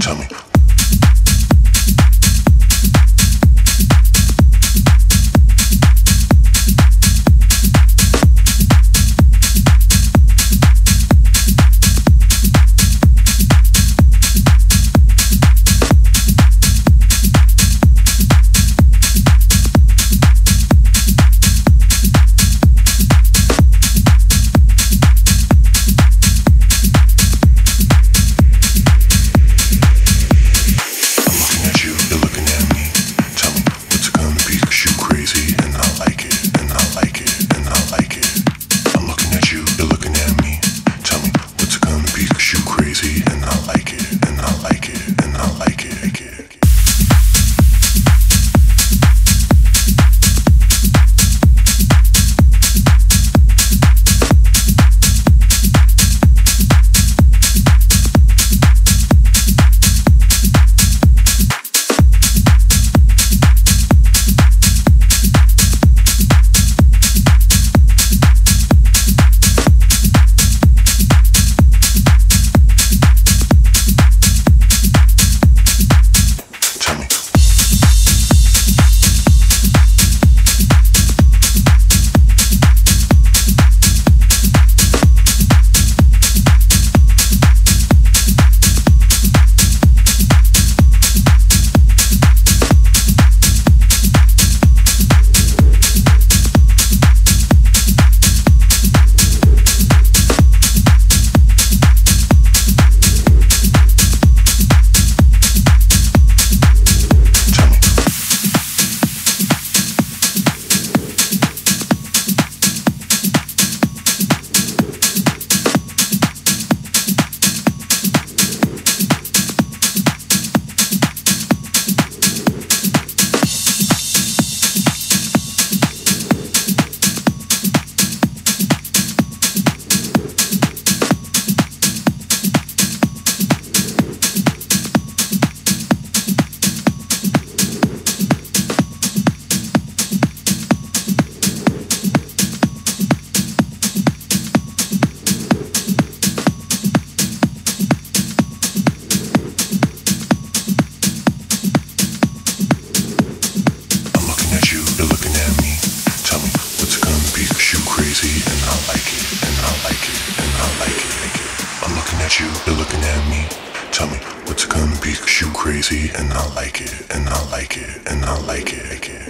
Tell me. You're looking at me. Tell me what's gonna be 'cause you crazy, and I like it, and I like it, and I like it.